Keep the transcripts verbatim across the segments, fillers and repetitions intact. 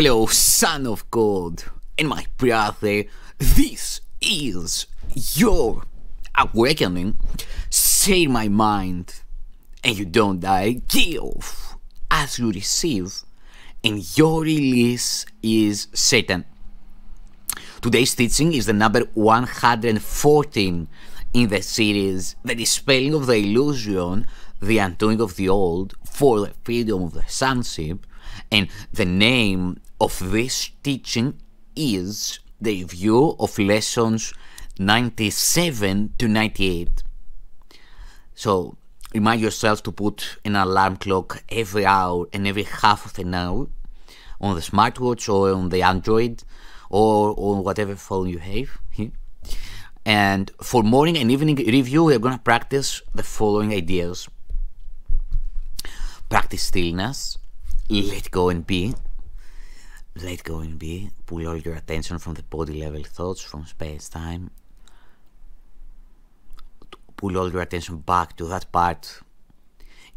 Hello, son of God and my brother, this is your awakening. Say my mind, and you don't die. Give as you receive, and your release is certain. Today's teaching is the number one hundred fourteen in the series, The Dispelling of the Illusion, The Undoing of the Old, For the Freedom of the Sonship, and the name of this teaching is the review of lessons ninety-seven to ninety-eight. So remind yourself to put an alarm clock every hour and every half of an hour on the smartwatch or on the Android or on whatever phone you have. And for morning and evening review, we're going to practice the following ideas. Practice stillness. Let go and be. Let go and be. Pull all your attention from the body level thoughts, from space time. Pull all your attention back to that part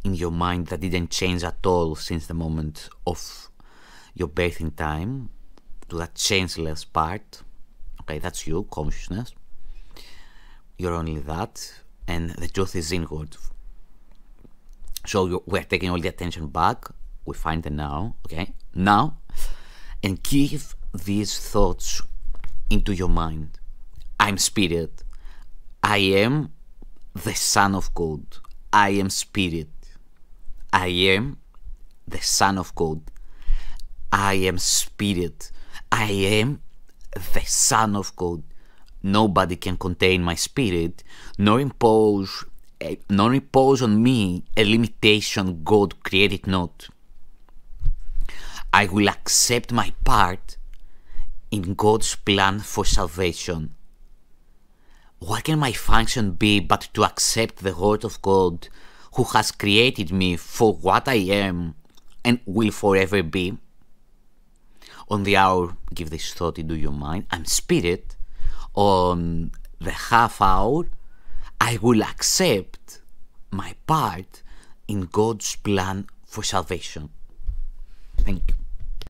in your mind that didn't change at all since the moment of your birth in time, to that changeless part. Okay, that's you, consciousness. You're only that, and the truth is inward. So we're taking all the attention back. We find the now, okay? Now, and give these thoughts into your mind. I'm spirit. I am the Son of God. I am spirit. I am the Son of God. I am spirit. I am the Son of God. Nobody can contain my spirit, nor impose, nor impose on me a limitation God created not. I will accept my part in God's plan for salvation. What can my function be but to accept the word of God, who has created me for what I am and will forever be? On the hour, give this thought into your mind. I'm spirit. On the half hour, I will accept my part in God's plan for salvation. Thank you.